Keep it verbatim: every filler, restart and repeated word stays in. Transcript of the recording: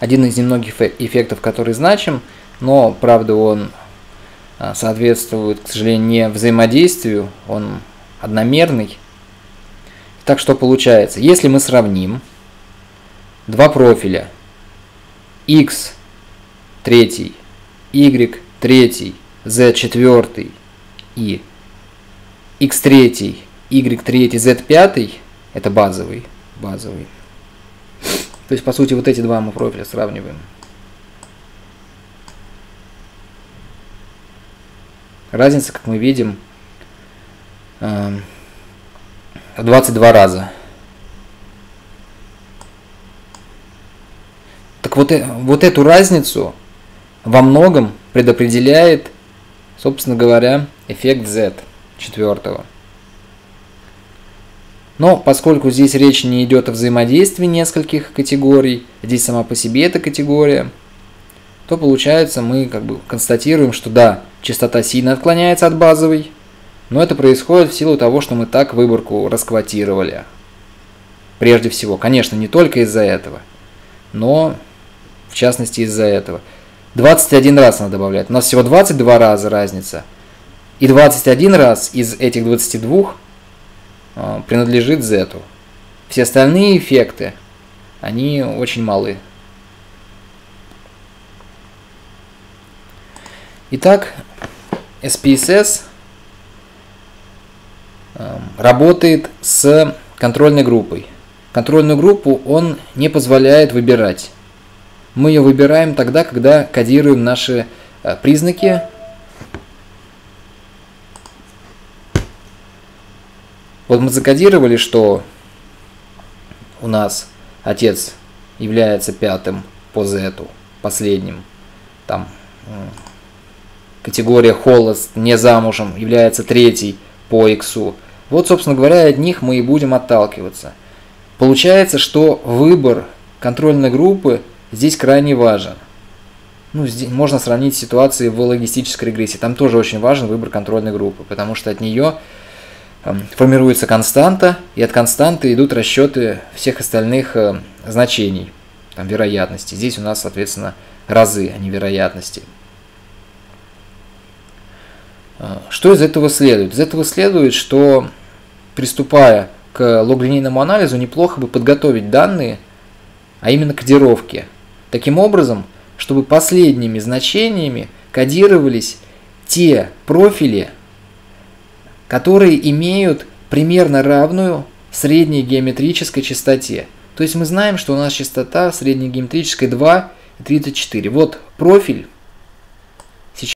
Один из немногих эффектов, который значим, но, правда, он соответствует, к сожалению, не взаимодействию, он одномерный. Так что получается, если мы сравним два профиля икс три, игрек три, зет четыре и икс три, игрек три, зет пять, это базовый, базовый. То есть, по сути, вот эти два мы профиля сравниваем. Разница, как мы видим, двадцать два раза. Так вот, вот эту разницу во многом предопределяет, собственно говоря, эффект зет четыре. Но поскольку здесь речь не идет о взаимодействии нескольких категорий, здесь сама по себе эта категория, то получается, мы как бы констатируем, что да, частота сильно отклоняется от базовой, но это происходит в силу того, что мы так выборку расквотировали. Прежде всего, конечно, не только из-за этого, но в частности из-за этого. двадцать один раз надо добавлять. У нас всего двадцать два раза разница. И двадцать один раз из этих двадцати двух принадлежит Z. Все остальные эффекты, они очень малы. Итак, эс пи эс эс работает с контрольной группой. Контрольную группу он не позволяет выбирать. Мы ее выбираем тогда, когда кодируем наши признаки. Вот мы закодировали, что у нас отец является пятым по Z, последним. Там категория холост, не замужем, является третий по X. Вот, собственно говоря, от них мы и будем отталкиваться. Получается, что выбор контрольной группы здесь крайне важен. Ну, здесь можно сравнить с ситуацией в логистической регрессии. Там тоже очень важен выбор контрольной группы, потому что от нее формируется константа, и от константы идут расчеты всех остальных значений, там, вероятности. Здесь у нас, соответственно, разы, а не вероятности. Что из этого следует? Из этого следует, что, приступая к логлинейному анализу, неплохо бы подготовить данные, а именно кодировки, таким образом, чтобы последними значениями кодировались те профили, которые имеют примерно равную средней геометрической частоте. То есть мы знаем, что у нас частота средней геометрической два и тридцать четыре. Вот профиль,